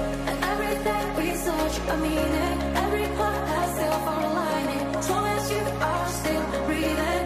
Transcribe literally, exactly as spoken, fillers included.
And everything we search, I mean it. Every part has self-aligning. As long as you are still breathing.